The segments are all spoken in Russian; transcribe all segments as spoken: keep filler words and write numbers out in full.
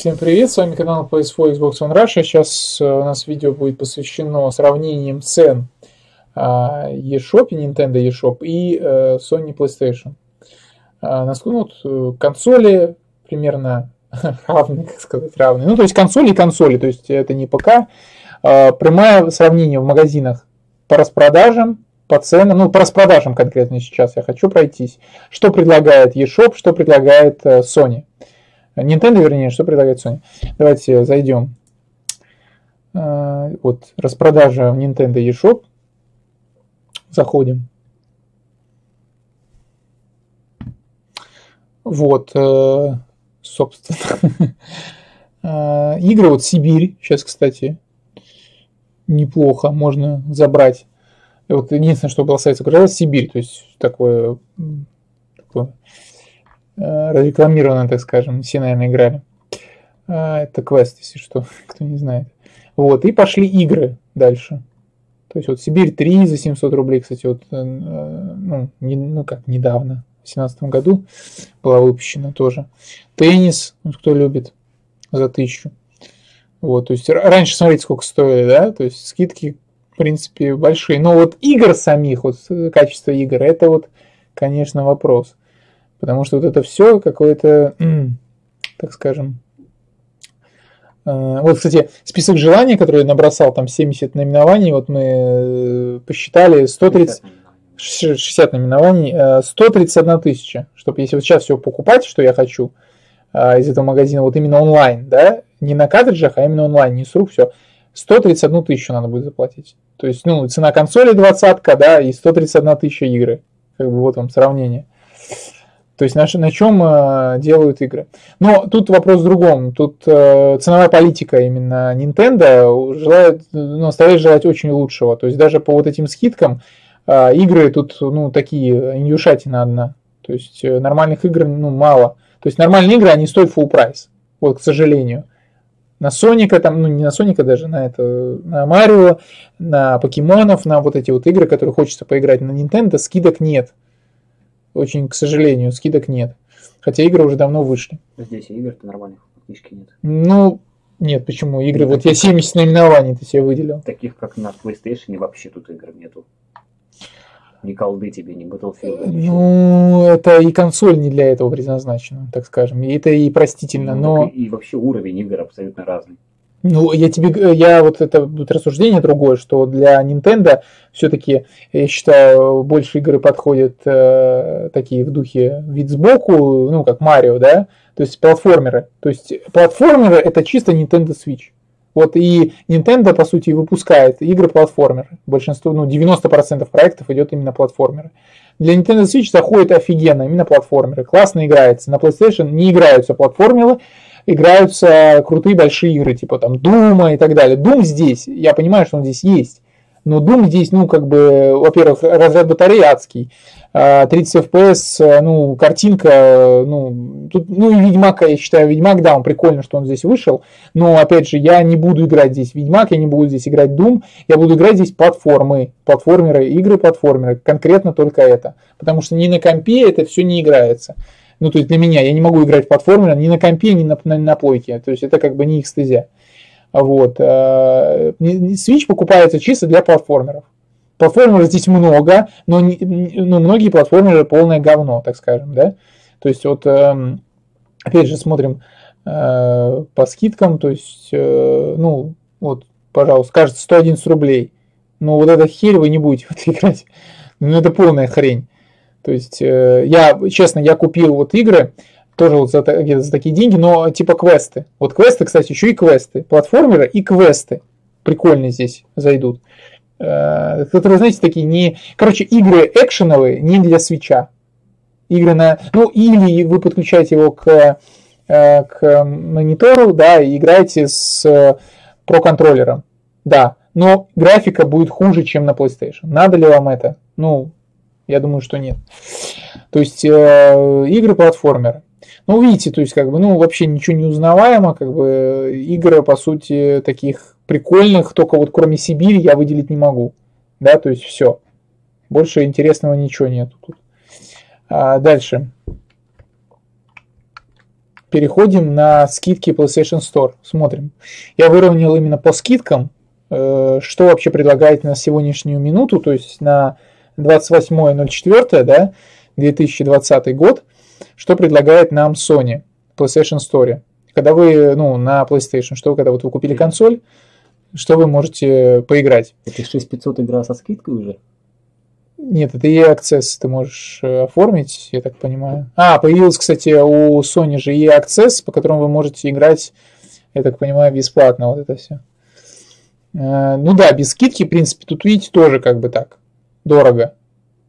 Всем привет, с вами канал пи эс фор Xbox One Russia. Сейчас у нас видео будет посвящено сравнениям цен eShop, Nintendo eShop и Sony PlayStation. Ну, консоли примерно равны, как сказать, равны. Ну, то есть консоли и консоли, то есть это не ПК. Прямое сравнение в магазинах по распродажам, по ценам, ну, по распродажам конкретно сейчас я хочу пройтись. Что предлагает eShop, что предлагает Sony. Nintendo, вернее, что предлагает Sony. Давайте зайдем. Вот, распродажа в Nintendo eShop. Заходим. Вот, собственно. Игры, вот, Сибирь. Сейчас, кстати, неплохо. Можно забрать. Вот, единственное, что было сайт указал, Сибирь. То есть, такое... такое разрекламировано, так скажем. Все, наверное, играли. Это квест, если что, кто не знает. Вот, и пошли игры дальше. То есть, вот Сибирь три за семьсот рублей, кстати, вот, ну, не, ну как, недавно, в две тысячи семнадцатом году была выпущена тоже. Теннис, вот, кто любит, за тысячу. Вот, то есть, раньше, смотрите, сколько стоили, да, то есть, скидки, в принципе, большие. Но вот игр самих, вот, качество игр, это вот, конечно, вопрос. Потому что вот это все какое-то, так скажем... Вот, кстати, список желаний, который я набросал, там семьдесят наименований, вот мы посчитали сто тридцать, шестьдесят наименований, сто тридцать одна тысяча, чтобы если вот сейчас все покупать, что я хочу из этого магазина, вот именно онлайн, да, не на картриджах, а именно онлайн, не с рук, все, сто тридцать одну тысячу надо будет заплатить. То есть, ну, цена консоли двадцатка, да, и сто тридцать одна тысяча игры. Как бы вот вам сравнение. То есть, на, на чем э, делают игры. Но тут вопрос в другом. Тут э, ценовая политика именно Nintendo желает, ну, оставляет желать очень лучшего. То есть, даже по вот этим скидкам э, игры тут, ну, такие, индюшатина одна. То есть, э, нормальных игр, ну, мало. То есть, нормальные игры, они стоят full прайс. Вот, к сожалению. На Соника, там, ну, не на Соника даже, на это, на Марио, на Покемонов, на вот эти вот игры, которые хочется поиграть на Nintendo, скидок нет. Очень, к сожалению, скидок нет. Хотя игры уже давно вышли. Здесь игр-то нормальных фактически нет. Ну, нет, почему? Игры, ну, вот я семьдесят наименований-то себе выделил. Таких, как на PlayStation, вообще тут игр нету. Ни колды тебе, ни Battlefield. Ну, это и консоль не для этого предназначена, так скажем. И это и простительно, ну, но... И вообще уровень игр абсолютно разный. Ну, я тебе, я вот это вот рассуждение другое, что для Nintendo все-таки, я считаю, больше игры подходят э, такие в духе вид сбоку, ну, как Марио, да, то есть платформеры. То есть платформеры это чисто Nintendo Switch. Вот и Nintendo, по сути, выпускает игры-платформеры. Большинство, ну, девяносто процентов проектов идет именно платформеры. Для Nintendo Switch заходит офигенно именно платформеры. Классно играется. На PlayStation не играются платформеры, играются крутые большие игры, типа там Дума и так далее. Дум здесь, я понимаю, что он здесь есть, но Дум здесь, ну, как бы, во-первых, разряд батареи адский, тридцать эф пи эс, ну, картинка, ну, тут, ну, и Ведьмак, я считаю, Ведьмак, да, он прикольно, что он здесь вышел, но, опять же, я не буду играть здесь Ведьмак, я не буду здесь играть Дум, я буду играть здесь платформы, платформеры, игры-платформеры, конкретно только это, потому что ни на компе это все не играется. Ну, то есть для меня, я не могу играть в платформе ни на компе, ни на, на, на плойке. То есть это как бы не экстезия. Вот. Switch покупается чисто для платформеров. Платформеров здесь много, но, но многие платформеры полное говно, так скажем, да. То есть вот, опять же, смотрим по скидкам, то есть, ну, вот, пожалуйста, кажется, сто одиннадцать рублей. Но вот эта херь вы не будете в это играть. Ну, это полная хрень. То есть, я, честно, я купил вот игры, тоже вот за, за такие деньги, но типа квесты. Вот квесты, кстати, еще и квесты. Платформеры и квесты. Прикольно здесь зайдут. Которые, знаете, такие не... Короче, игры экшеновые не для свитча. Игры на... Ну, или вы подключаете его к, к монитору, да, и играете с Pro-контроллером. Да, но графика будет хуже, чем на PlayStation. Надо ли вам это? Ну... Я думаю, что нет. То есть э, игры-платформеры. Ну, видите, то есть, как бы, ну, вообще ничего не узнаваемо, как бы, игры, по сути, таких прикольных, только вот кроме Сибири я выделить не могу. Да, то есть, все. Больше интересного ничего нету тут. А, дальше. переходим на скидки PlayStation Store, смотрим. Я выровнял именно по скидкам, что вообще предлагает на сегодняшнюю минуту, то есть на двадцать восьмое ноль четвёртое, да, две тысячи двадцатый год, что предлагает нам Sony PlayStation Store. Когда вы, ну, на PlayStation, что вы, когда вот вы купили консоль, что вы можете поиграть? Это шесть тысяч пятьсот игра со скидкой уже? Нет, это E-Access ты можешь оформить, я так понимаю. А, появилась, кстати, у Sony же E-Access, по которому вы можете играть, я так понимаю, бесплатно вот это все. Ну да, без скидки, в принципе, тут видите тоже как бы так, дорого.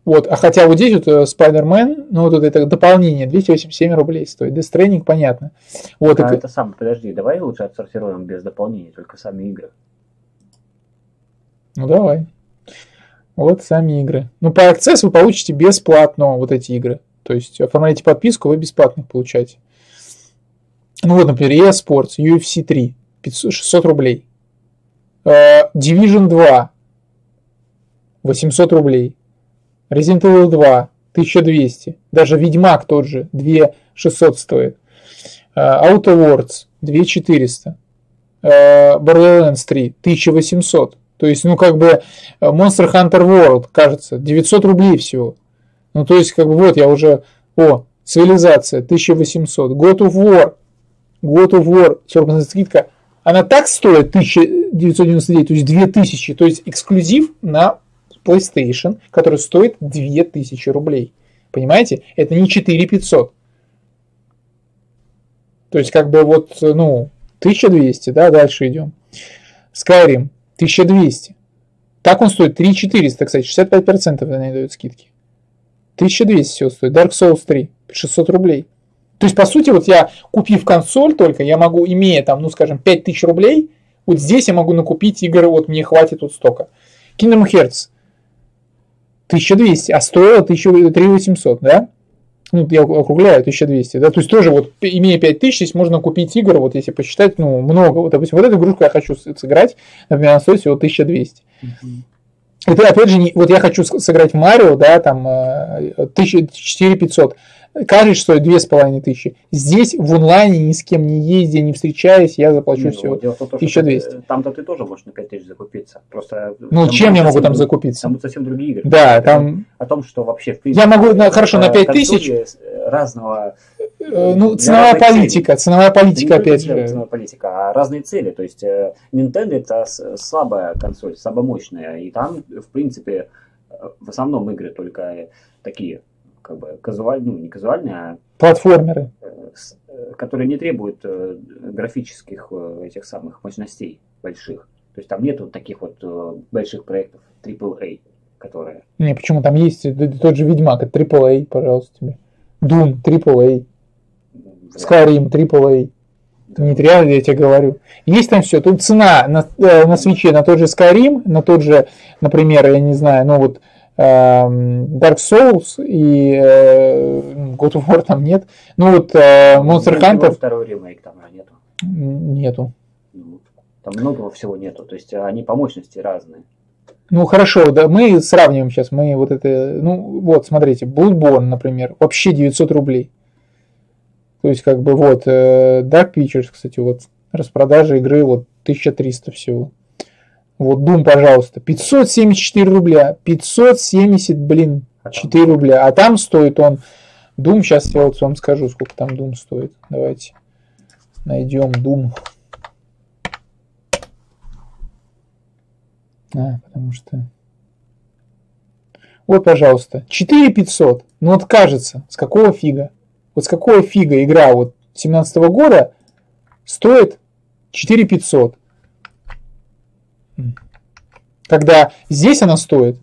Вот, а хотя вот здесь вот Spider-Man, ну вот это дополнение, двести восемьдесят семь рублей стоит, Death Stranding, понятно. Вот, а это... это сам, подожди, давай лучше отсортируем без дополнений, только сами игры. Ну давай. Вот сами игры. Ну, по Access вы получите бесплатно вот эти игры. То есть оформляете подписку, вы бесплатно их получаете. Ну вот, например, и эй Sports, ю эф си три, шестьсот рублей. Uh, Division два, восемьсот рублей. Resident Evil два, тысяча двести. Даже Ведьмак тот же, две тысячи шестьсот стоит. Uh, Outer Worlds, две тысячи четыреста. Uh, Borderlands три, тысяча восемьсот. То есть, ну, как бы, Monster Hunter World, кажется, девятьсот рублей всего. Ну, то есть, как бы, вот я уже... О, цивилизация, тысяча восемьсот. God of War, God of War, сорок процентов скидка. Она так стоит, тысяча девятьсот девяносто девять, то есть две тысячи. То есть, эксклюзив на PlayStation, который стоит две тысячи рублей. Понимаете? Это не четыре тысячи пятьсот. То есть, как бы, вот, ну, тысяча двести, да, дальше идем. Skyrim. тысяча двести. Так он стоит три тысячи четыреста, кстати, шестьдесят пять процентов они дают скидки. тысяча двести всего стоит. Dark Souls три, шестьсот рублей. То есть, по сути, вот я, купив консоль только, я могу, имея там, ну, скажем, пять тысяч рублей, вот здесь я могу накупить игр, вот мне хватит вот столько. Kingdom Hearts тысяча двести, а стоило три тысячи восемьсот, да? Ну, я округляю, тысяча двести, да, то есть тоже вот, имея пять тысяч, здесь можно купить игр, вот если посчитать, ну, много, вот, допустим, вот эту игрушку я хочу сыграть, например, она стоит всего тысяча двести. Mm-hmm. Это, опять же, не, вот я хочу сыграть в Марио, да, там, четыре тысячи пятьсот, каждый стоит две тысячи пятьсот. Здесь в онлайне ни с кем не ездя, не встречаясь, я заплачу ну, всего дело в том, тысяча двести. Там-то ты тоже можешь на пять тысяч закупиться. Просто ну, чем я могу там закупиться? Там совсем другие игры. Да, это там... О том, что вообще... В принципе, я могу, на, хорошо, на пять тысяч... Разного... Ну, ценовая политика, ценовая политика, опять же. Ценовая политика, а разные цели. То есть, Nintendo это слабая консоль, слабомощная. И там, в принципе, в основном игры только такие... Как бы казуаль, ну, не казуальные, а платформеры, которые не требуют графических этих самых мощностей больших. То есть там нет вот таких вот больших проектов трипл эй, которые... Не, почему? Там есть тот же Ведьмак, это трипл эй, пожалуйста, тебе. Doom, трипл эй. Да. Skyrim, трипл эй. Да. Нет, реально, я тебе говорю. Есть там все. Тут цена на, на свече на тот же Skyrim, на тот же, например, я не знаю, ну вот... Dark Souls и God of War там нет. Ну вот Monster Hunter... Второй ремейк там нету. Нету. Там много всего нету. То есть они по мощности разные. Ну хорошо, да, мы сравниваем сейчас. Мы вот это... Ну вот, смотрите, Bloodborne, например, вообще девятьсот рублей. То есть как бы вот Dark Pictures, кстати, вот распродажа игры вот тысяча триста всего. Вот Doom, пожалуйста, пятьсот семьдесят четыре рубля, пятьсот семьдесят, блин, четыре рубля. А там стоит он, Doom, сейчас я вот вам скажу, сколько там Doom стоит. Давайте найдем Doom. А, потому что... Вот, пожалуйста, четыре тысячи пятьсот. Ну вот кажется, с какого фига? Вот с какого фига игра вот семнадцатого года стоит четыре тысячи пятьсот. Когда здесь она стоит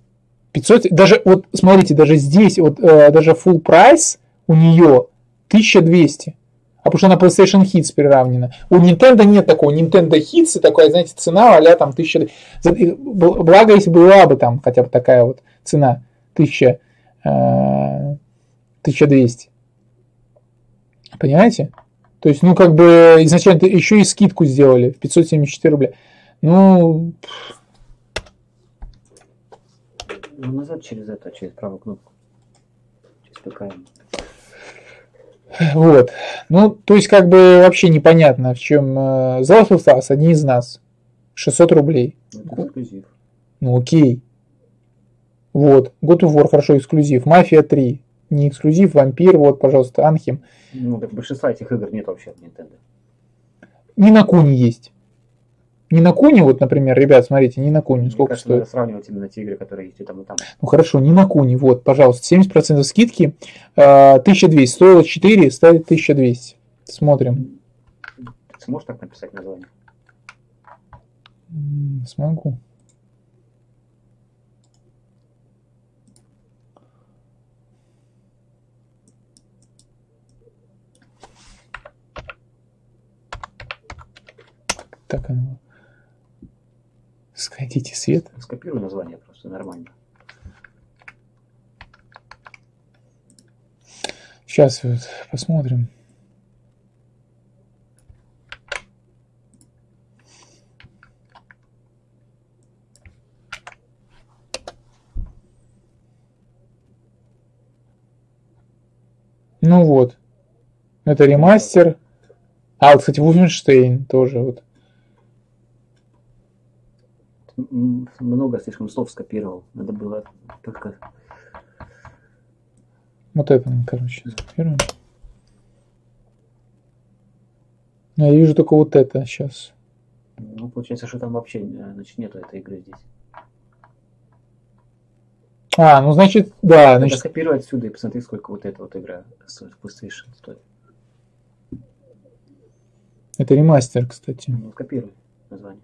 пятьсот, даже вот смотрите, даже здесь вот э, даже full прайс у нее тысяча двести, а потому что она PlayStation Hits приравнена. У Nintendo нет такого, Nintendo Hits и такая, знаете, цена а-ля там тысяча. Благо если была бы там хотя бы такая вот цена тысяча, э, тысяча двести, понимаете? То есть ну как бы изначально еще и скидку сделали в пятьсот семьдесят четыре рубля. Ну, назад через это, через правую кнопку. Через ПКМ. Вот. Ну, то есть, как бы вообще непонятно, в чем золотой фас, одни из нас. шестьсот рублей. Это эксклюзив. Ну, окей. Вот. God of War, хорошо, эксклюзив. Мафия три. Не эксклюзив, вампир, вот, пожалуйста, Анхем. Ну, так большинства этих игр нет вообще от Nintendo. Не на Куни есть. Не на Куни, вот, например, ребят, смотрите, не на Куни, сколько кажется, стоит. Надо сравнивать именно те игры, которые есть и там, и там. Ну, хорошо, не на Куни, вот, пожалуйста, семьдесят процентов скидки, тысяча двести, стоило четыре, ставит тысяча двести. Смотрим. Ты сможешь так написать название? Смогу. Так оно. Сходите свет. Скопирую название просто нормально. Сейчас вот посмотрим. Ну вот. Это ремастер. А, вот, кстати, Wolfenstein тоже вот. Много слишком слов скопировал. Надо было только... Вот это, короче, скопируем. Я вижу только вот это сейчас. Ну, получается, что там вообще, значит, нету этой игры здесь. А, ну, значит, да. Надо значит... скопировать отсюда и посмотри, сколько вот эта вот игра стоит. PlayStation стоит. Это ремастер, кстати. Ну, копируй название.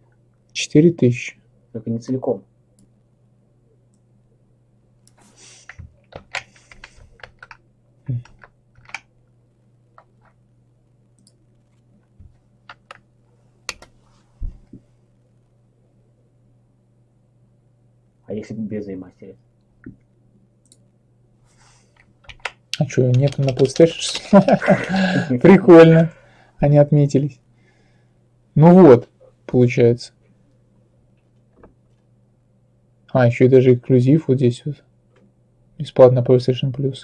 четыре тысячи. Только не целиком. А если без ремастера? А что, нету на PlayStation? Прикольно. Они отметились. Ну вот, получается. А, еще и даже эксклюзив вот здесь вот. Бесплатно PlayStation Plus.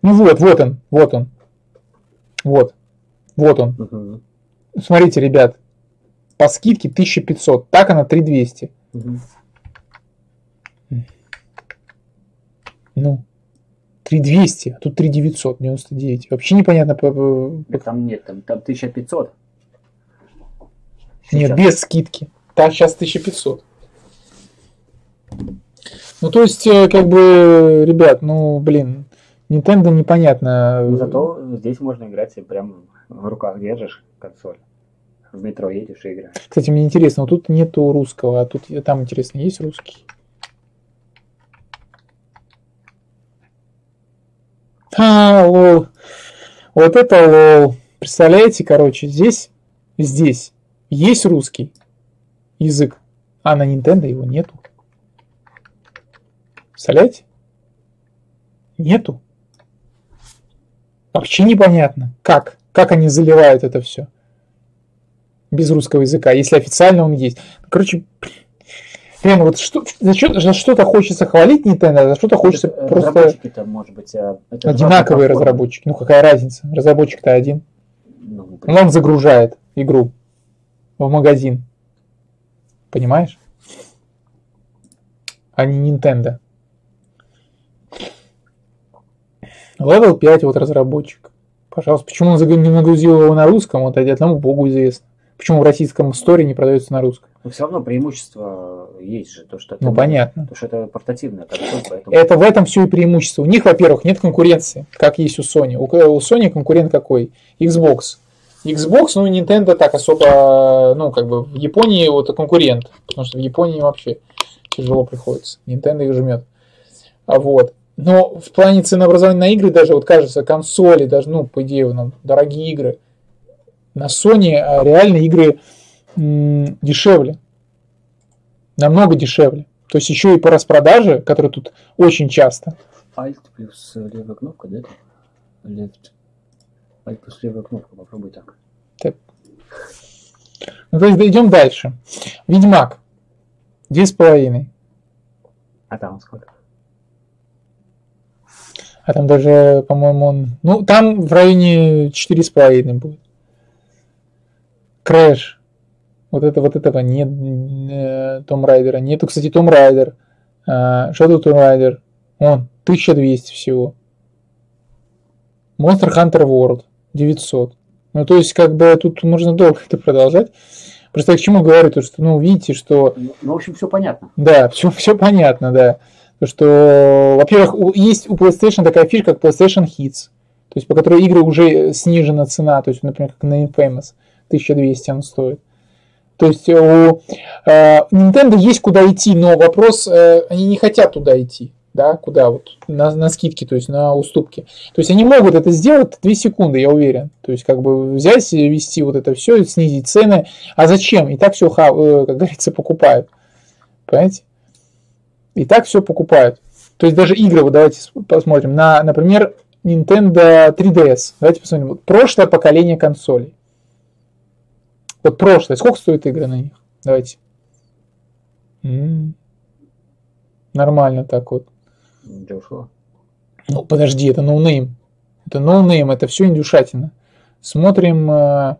Ну вот, вот он, вот он. Вот. Вот он. Uh-huh. Смотрите, ребят. По скидке тысяча пятьсот. Так она три двести. Uh-huh. Ну. три двести, а тут три девятьсот девяносто девять. Вообще непонятно. Да там нет, там, там тысяча пятьсот. Сейчас. Нет, без скидки. Там сейчас тысяча пятьсот. Ну, то есть, как бы, ребят, ну, блин, Nintendo непонятно. Ну, зато здесь можно играть, и прям в руках держишь консоль, в метро едешь и играешь. Кстати, мне интересно, вот тут нету русского, а тут, там, интересно, есть русский? А, лол. Вот это лол. Представляете, короче, здесь, здесь есть русский язык, а на Nintendo его нету. Представляете? Нету. Вообще непонятно, как. Как они заливают это все. Без русского языка, если официально он есть. Короче, реально, вот что, за, что, за что-то хочется хвалить Nintendo, а за что-то хочется это, просто... Разработчики-то, может быть... А... Одинаковые разработчики. Ну, какая разница? Разработчик-то один. Ну, он нам загружает игру в магазин. Понимаешь? А не Nintendo. левел пять, вот разработчик. Пожалуйста, почему он не нагрузил его на русском, вот одному богу известно. Почему в российском сторе не продается на русском? Но все равно преимущество есть же. То, что это, ну, понятно. То, что это портативная консоль, поэтому... Это в этом все и преимущество. У них, во-первых, нет конкуренции, как есть у Sony. У, у Sony конкурент какой? Xbox. Xbox, ну, Nintendo так особо, ну, как бы в Японии вот конкурент. Потому что в Японии вообще тяжело приходится. Nintendo их жмет. А вот. Но в плане ценообразования на игры даже, вот кажется, консоли, даже, ну, по идее, ну, дорогие игры. На Sony реально игры м- дешевле. Намного дешевле. То есть еще и по распродаже, которая тут очень часто. Alt плюс левая кнопка, да? Left. Alt плюс левая кнопка, попробуй так. Так. Ну, то есть, да, идем дальше. Ведьмак. Две с половиной. А там сколько? А там даже, по-моему, он... Ну, там в районе четыре с половиной будет. Крэш. Вот, это, вот этого нет. Том Райдера. Нету, кстати, Том Райдер. Что тут Том Райдер? Он, тысяча двести всего. Monster Hunter World. девятьсот. Ну, то есть, как бы, тут можно долго это продолжать. Просто я к чему говорю, то что, ну, видите, что... Ну, в общем, все понятно. Да, все, все понятно, да. То, что, во-первых, есть у PlayStation такая фишка, как PlayStation Hits, то есть, по которой игры уже снижена цена, то есть, например, как на Infamous, тысяча двести он стоит. То есть, у э, Nintendo есть куда идти, но вопрос, э, они не хотят туда идти, да, куда вот, на, на скидки, то есть, на уступки. То есть, они могут это сделать две секунды, я уверен. То есть, как бы взять и вести вот это все, снизить цены, а зачем? И так все, как говорится, покупают, понимаете? И так все покупают. То есть даже игры, вот давайте посмотрим, на, например, Nintendo три ди эс. Давайте посмотрим. Вот прошлое поколение консолей. Вот прошлое. Сколько стоит игры на них? Давайте. М-м-м. Нормально так вот. Дешево. Ну, подожди, это ноунейм. Это ноунейм, это все индюшатина. Смотрим... А,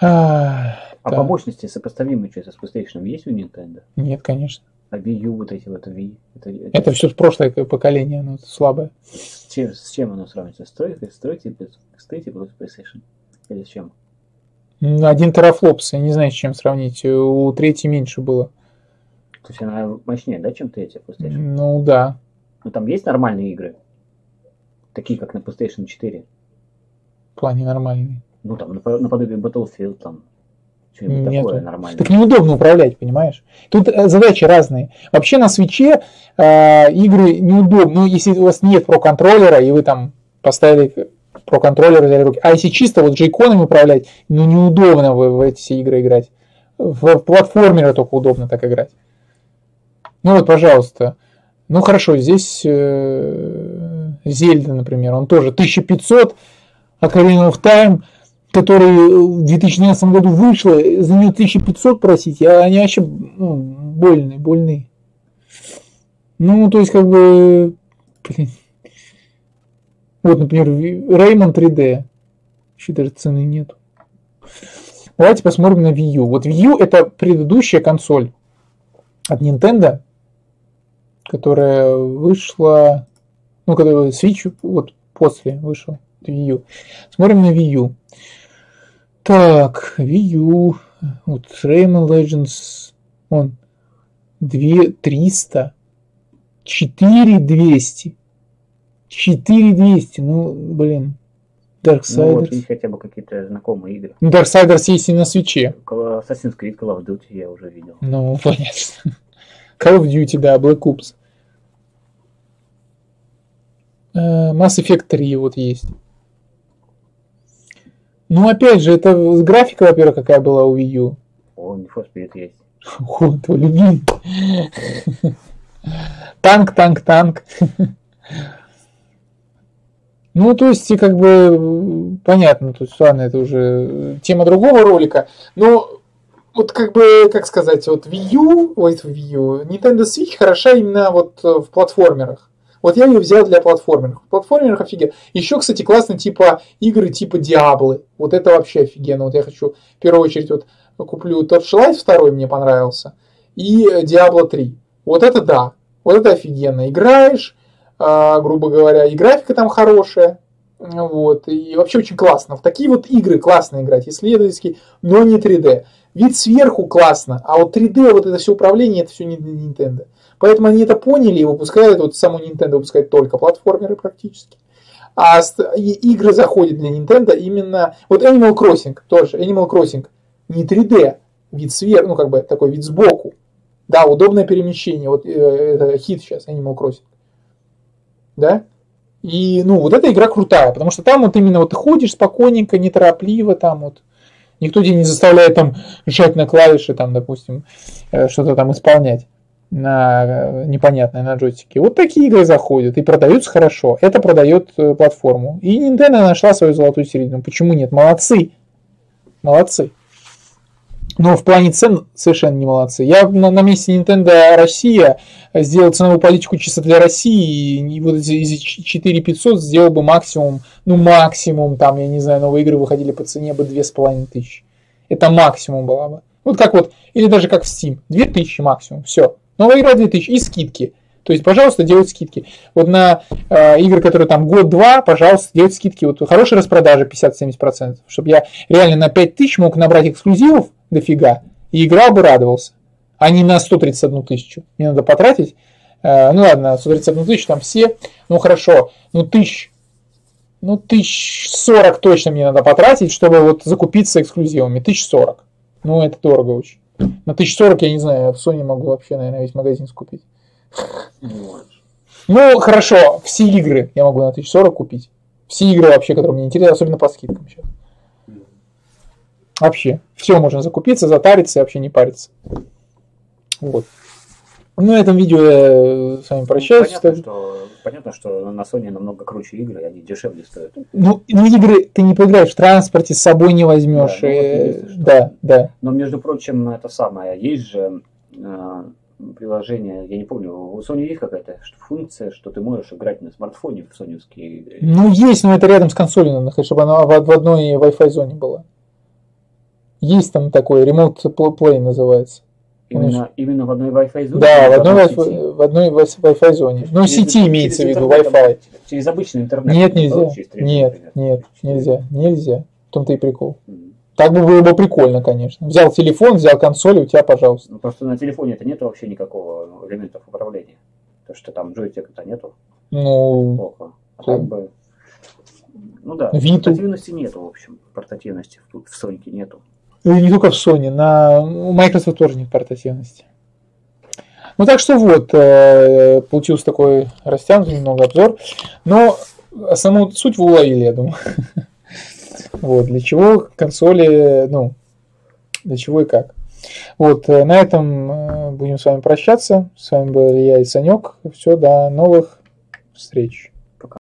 а, а по мощности сопоставимые что-то с PlayStation есть у Nintendo? Нет, конечно. А Wii U, вот эти вот Wii. Это, это... это все прошлое поколение, оно слабое. С чем, с чем оно сравнится? С тройкой, с тройкой, с тройкой плюс PlayStation? Или с чем? Один терафлопс, я не знаю, с чем сравнить. У третьей меньше было. То есть она мощнее, да, чем третья PlayStation? Ну да. Но там есть нормальные игры? Такие, как на PlayStation четыре? В плане нормальные. Ну там, наподобие Battlefield, там. Такое нормальное. Так неудобно управлять, понимаешь? Тут задачи разные. Вообще на свитче э, игры неудобно. Ну, если у вас нет про-контроллера, и вы там поставили про-контроллер, взяли руки. А если чисто вот джейконами управлять, ну, неудобно в, в эти все игры играть. В, в платформеры только удобно так играть. Ну, вот, пожалуйста. Ну, хорошо, здесь э, Зельда, например, он тоже тысяча пятьсот, Ocarina of Time, который в две тысячи двенадцатом году вышло, за нее тысяча пятьсот просить, а они вообще, ну, больные, больные. Ну, то есть, как бы, блин. Вот, например, Rayman три дэ. Еще даже цены нет. Давайте посмотрим на Wii U. Вот Wii U это предыдущая консоль от Nintendo, которая вышла, ну, когда Switch вот после вышел Wii U. Смотрим на Wii U. Так, Wii U, вот Rayman Legends, он две тысячи триста, четыре тысячи двести, четыре тысячи двести, ну, блин, Darksiders. Ну, вот есть хотя бы какие-то знакомые игры. Ну, Darksiders есть и на свитче. Assassin's Creed, Call of Duty я уже видел. Ну, понятно. Call of Duty, да, Black Ops. Mass Effect три вот есть. Ну, опять же, это графика, во-первых, какая была у Wii U. О, не фоспирит есть. О, твой любимый. Танк, танк, танк. Ну, то есть, как бы, понятно, тут, ладно, это уже тема другого ролика. Но, вот, как бы, как сказать, вот Wii U, ой, Wii U, Nintendo Switch хороша именно вот в платформерах. Вот я ее взял для платформеров. Платформеров офигенно. Еще, кстати, классно типа игры типа Диаблы. Вот это вообще офигенно. Вот я хочу в первую очередь вот куплю Torchlight второй, мне понравился. И Diablo три. Вот это да. Вот это офигенно. Играешь, э, грубо говоря, и графика там хорошая. Вот. И вообще очень классно. В такие вот игры классно играть. Исследовательские, но не три дэ. Вид сверху классно. А вот три дэ, вот это все управление, это все не для Nintendo. Поэтому они это поняли и выпускают, вот саму Nintendo выпускают только платформеры практически. А игры заходят для Nintendo именно... Вот Animal Crossing тоже. Animal Crossing не три дэ, вид сверху, ну как бы такой вид сбоку. Да, удобное перемещение. Вот э, это хит сейчас, Animal Crossing. Да? И, ну, вот эта игра крутая, потому что там вот именно вот ты ходишь спокойненько, неторопливо там вот. Никто тебя не заставляет там жать на клавиши, там, допустим, э, что-то там исполнять. На непонятные на джойстике. Вот такие игры заходят и продаются хорошо. Это продает платформу. И Nintendo нашла свою золотую середину. Почему нет? Молодцы. Молодцы. Но в плане цен совершенно не молодцы. Я на, на месте Nintendo Россия сделал ценовую политику чисто для России, и вот эти четыре тысячи пятьсот сделал бы максимум, ну максимум, там, я не знаю, новые игры выходили по цене бы две тысячи пятьсот. Это максимум было бы. Вот как вот, или даже как в Steam, две тысячи максимум, все. Новая игра две тысячи и скидки. То есть, пожалуйста, делать скидки. Вот на э, игры, которые там год-два, пожалуйста, делать скидки. Вот хорошая распродажа пятьдесят-семьдесят процентов, чтобы я реально на пять тысяч мог набрать эксклюзивов дофига, и игра бы радовался. А не на сто тридцать одну тысячу. Мне надо потратить. Э, ну ладно, сто тридцать одну тысячу там все. Ну хорошо, ну тысяч, ну тысяч сорок точно мне надо потратить, чтобы вот закупиться эксклюзивами. Тысяч сорок. Ну это дорого очень. На тысяч сорок, я не знаю, в Sony могу вообще, наверное, весь магазин скупить. Ну, хорошо, все игры я могу на тысячу сорок купить. Все игры вообще, которые мне интересны, особенно по скидкам сейчас. Вообще, все можно закупиться, затариться и вообще не париться. Вот. Ну, на этом видео я с вами прощаюсь. Ну, понятно, что, понятно, что на Sony намного круче игры, они дешевле стоят. Ну, ну игры ты не поиграешь в транспорте, с собой не возьмешь. Да, и... ну, вот есть, да, да. Но, между прочим, это самое, есть же... приложение, я не помню, у Sony есть какая-то функция, что ты можешь играть на смартфоне в соневские игры? Ну, есть, но это рядом с консолью надо, чтобы она в одной Wi-Fi зоне была. Есть там такой, Remote Play называется. Именно, именно в одной Wi-Fi зоне? Да, в одной, Wi-Fi, в одной Wi-Fi зоне. Ну, сети имеется в виду, Wi-Fi. Через обычный интернет? Нет, нельзя. Нет, нет, нельзя, нельзя. В том-то и прикол. Так бы было бы прикольно, конечно. Взял телефон, взял консоль, и у тебя, пожалуйста. Ну, просто на телефоне это нету вообще никакого элементов управления. Потому что там джойстика-то нету. Ну, плохо. А так бы... ну да, Виту. Портативности нету, в общем. Портативности в, в Sony нету. Ну, не только в Sony. На... У Microsoft тоже нет портативности. Ну, так что вот. Получился такой растянутый немного обзор. Но основную суть вы уловили, я думаю. Вот, для чего консоли, ну, для чего и как. Вот, на этом будем с вами прощаться. С вами был Илья и Санёк. Все, до новых встреч.